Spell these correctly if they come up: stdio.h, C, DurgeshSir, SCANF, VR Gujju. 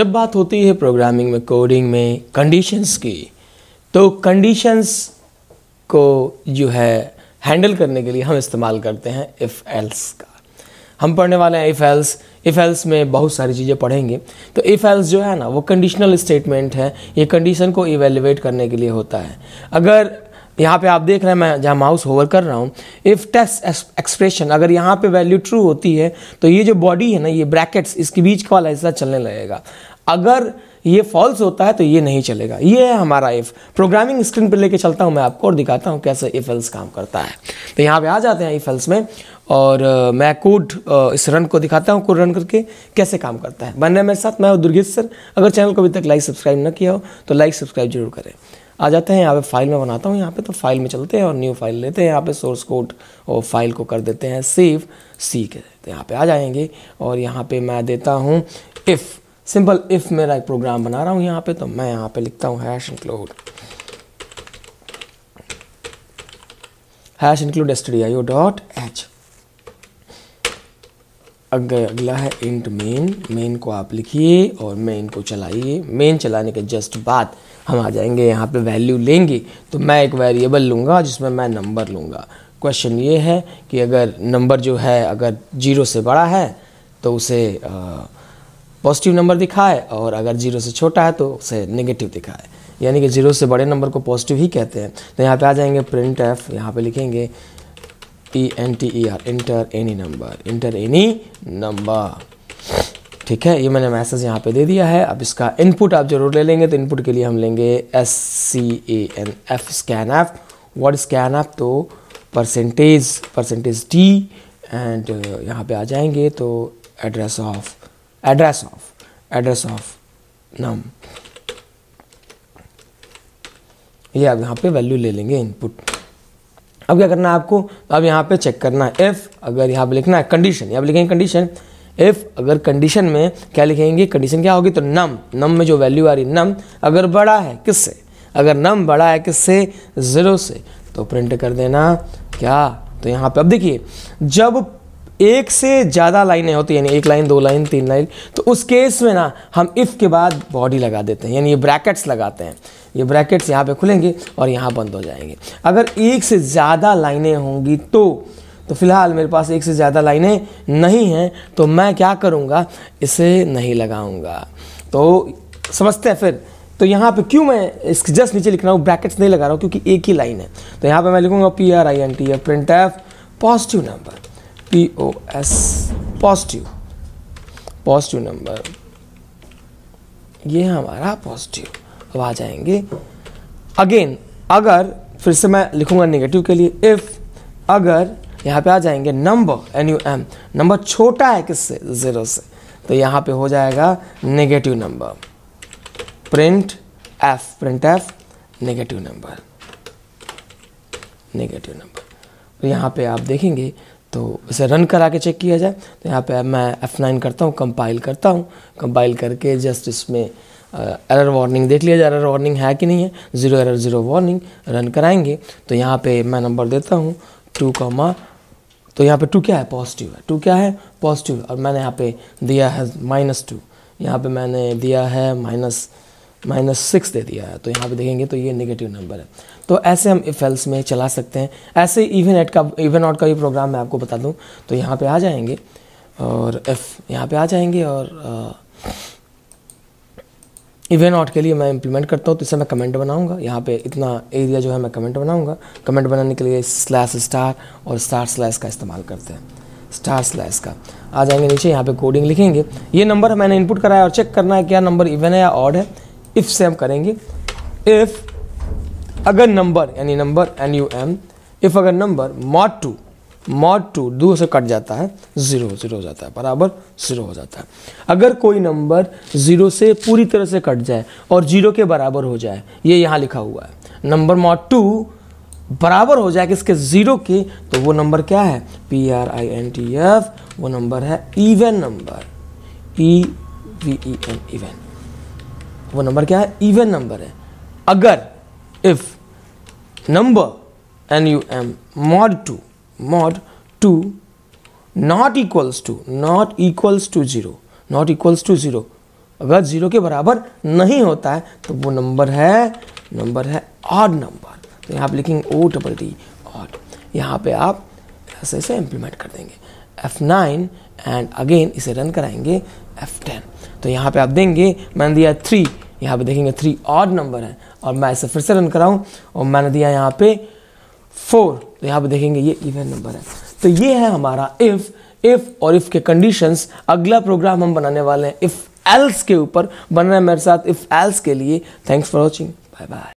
जब बात होती है प्रोग्रामिंग में, कोडिंग में कंडीशंस की, तो कंडीशंस को जो है हैंडल करने के लिए हम इस्तेमाल करते हैं इफ़ एल्स का। हम पढ़ने वाले हैं इफ़ एल्स में बहुत सारी चीज़ें पढ़ेंगे। तो इफ़ एल्स जो है ना, वो कंडीशनल स्टेटमेंट है। ये कंडीशन को इवेल्युएट करने के लिए होता है। अगर यहाँ पे आप देख रहे हैं, मैं जहाँ माउस होवर कर रहा हूँ, इफ़ टेस्ट एक्सप्रेशन, अगर यहाँ पे वैल्यू ट्रू होती है तो ये जो बॉडी है ना, ये ब्रैकेट्स, इसके बीच का वाला हिस्सा चलने लगेगा। अगर ये फॉल्स होता है तो ये नहीं चलेगा। ये है हमारा इफ़। प्रोग्रामिंग स्क्रीन पर लेके चलता हूँ मैं आपको और दिखाता हूँ कैसे इफ़ एल्स काम करता है। तो यहाँ पर आ जाते हैं इफ़ एल्स में और मैं कोड इस रन को दिखाता हूँ, कोड रन करके कैसे काम करता है। बने मेरे साथ, मैं हूँ दुर्गेश सर। अगर चैनल को अभी तक लाइक सब्सक्राइब न किया हो तो लाइक सब्सक्राइब जरूर करें। आ जाते हैं यहाँ पे, फाइल में बनाता हूँ यहाँ पे। तो फाइल में चलते हैं और न्यू फाइल लेते हैं। यहाँ पे सोर्स कोड और फाइल को कर देते हैं सेव, सी के। तो यहाँ पे आ जाएंगे और यहाँ पे मैं देता हूँ इफ़, सिंपल इफ़। मेरा एक प्रोग्राम बना रहा हूँ यहाँ पे, तो मैं यहाँ पे लिखता हूँ हैश इंक्लूड stdio.h। अगला है इंट मेन को आप लिखिए और मेन को चलाइए। मेन चलाने के जस्ट बाद हम आ जाएंगे यहाँ पे, वैल्यू लेंगे। तो मैं एक वेरिएबल लूँगा जिसमें मैं नंबर लूँगा। क्वेश्चन ये है कि अगर नंबर जो है, अगर 0 से बड़ा है तो उसे पॉजिटिव नंबर दिखाए, और अगर 0 से छोटा है तो उसे नेगेटिव दिखाए। यानी कि 0 से बड़े नंबर को पॉजिटिव ही कहते हैं। तो यहाँ पे आ जाएंगे प्रिंट एफ, यहाँ पर लिखेंगे ENTER, इंटर एनी नंबर, ठीक है। ये मैंने मैसेज यहाँ पे दे दिया है। अब इसका इनपुट आप जरूर ले लेंगे। तो इनपुट के लिए हम लेंगे SCANF, SCANF। What is SCANF? तो परसेंटेज टी एंड यहाँ पे आ जाएंगे। तो एड्रेस ऑफ नम, ये आप यहाँ पे वैल्यू ले लेंगे इनपुट। अब क्या करना है आपको, अब यहाँ पे चेक करना है इफ़, अगर यहाँ पे लिखना है कंडीशन, यहाँ पे लिखेंगे कंडीशन इफ़। अगर कंडीशन में क्या लिखेंगे, कंडीशन क्या होगी, तो नम में जो वैल्यू आ रही, नम अगर बड़ा है किससे, अगर नम बड़ा है किससे, 0 से, तो प्रिंट कर देना क्या। तो यहाँ पे अब देखिए, जब एक से ज़्यादा लाइनें होती हैं, यानी 1 लाइन, 2 लाइन, 3 लाइन, तो उस केस में ना हम इफ़ के बाद बॉडी लगा देते हैं, यानी ये ब्रैकेट्स लगाते हैं। ये ब्रैकेट्स यहाँ पे खुलेंगे और यहाँ बंद हो जाएंगे। अगर एक से ज़्यादा लाइनें होंगी तो फिलहाल मेरे पास एक से ज़्यादा लाइनें नहीं हैं, तो मैं क्या करूँगा, इसे नहीं लगाऊँगा। तो समझते हैं फिर। तो यहाँ पे क्यों मैं इसके जस्ट नीचे लिख रहा हूँ, ब्रैकेट्स नहीं लगा रहा हूँ, क्योंकि एक ही लाइन है। तो यहाँ पर मैं लिखूँगा PRINT, print F positive number, POS positive number, ये हमारा पॉजिटिव। अब आ जाएंगे अगेन, अगर फिर से मैं लिखूंगा नेगेटिव के लिए इफ, अगर यहाँ पे आ जाएंगे नंबर, NUM, नंबर छोटा है किससे, 0 से, तो यहाँ पे हो जाएगा negative number, print F negative number. तो यहाँ पे आप देखेंगे, तो इसे रन करा के चेक किया जाए। तो यहाँ पे मैं F9 करता हूँ, कंपाइल करता हूँ। कंपाइल करके जस्ट इसमें एरर वार्निंग देख लिया जाए, एरर वार्निंग है कि नहीं है, 0 एरर 0 वार्निंग। रन कराएंगे तो यहाँ पे मैं नंबर देता हूँ 2, तो यहाँ पे 2 क्या है, पॉजिटिव है। 2 क्या है, पॉजिटिव। और मैंने यहाँ पे दिया है -2, यहाँ पर मैंने दिया है -6 दे दिया है। तो यहाँ पे देखेंगे तो ये नेगेटिव नंबर है। तो ऐसे हम इफ एल्स में चला सकते हैं। ऐसे इवन ऑट का भी प्रोग्राम मैं आपको बता दूं। तो यहाँ पे आ जाएंगे और इफ यहाँ पे आ जाएंगे और इवन ऑट के लिए मैं इम्प्लीमेंट करता हूँ। तो इसे मैं कमेंट बनाऊँगा। यहाँ पे इतना एरिया जो है मैं कमेंट बनाऊँगा। कमेंट बनाने के लिए /* और */ का इस्तेमाल करते हैं, */ का। आ जाएंगे नीचे, यहाँ पे कोडिंग लिखेंगे। ये नंबर मैंने इनपुट कराया और चेक करना है क्या नंबर इवन है या ऑड है। इफ़ से हम करेंगे इफ़ अगर नंबर, यानी नंबर NUM, इफ़ अगर नंबर मॉड 2 2 से कट जाता है, 0 हो जाता है, बराबर 0 हो जाता है। अगर कोई नंबर 0 से पूरी तरह से कट जाए और 0 के बराबर हो जाए, ये यहाँ लिखा हुआ है, नंबर मॉड 2 बराबर हो जाए किसके, 0 के, तो वो नंबर क्या है, PRINT F, वो नंबर है इवन नंबर, EVEN, इवन। वो नंबर क्या है, इवन नंबर है। अगर if number NUM mod 2 not equals to 0 अगर जीरो के बराबर नहीं होता है तो वो नंबर है ऑड नंबर। तो यहाँ पे लिखेंगे ओ डबल डी ऑड। यहाँ पे आप ऐसे ऐसे इम्प्लीमेंट कर देंगे F9 एंड अगेन इसे रन कराएंगे F10। तो यहाँ पे आप देंगे, मैंने दिया 3, यहाँ पे देखेंगे 3 ऑड नंबर है। और मैं इसे फिर से रन कराऊँ और मैंने दिया यहाँ पे 4, तो यहाँ पे देखेंगे ये इवन नंबर है। तो ये है हमारा इफ़ और इफ़ के कंडीशंस। अगला प्रोग्राम हम बनाने वाले हैं इफ़ एल्स के ऊपर। बन रहे हैं मेरे साथ इफ़ एल्स के लिए। Thanks for watching, bye bye.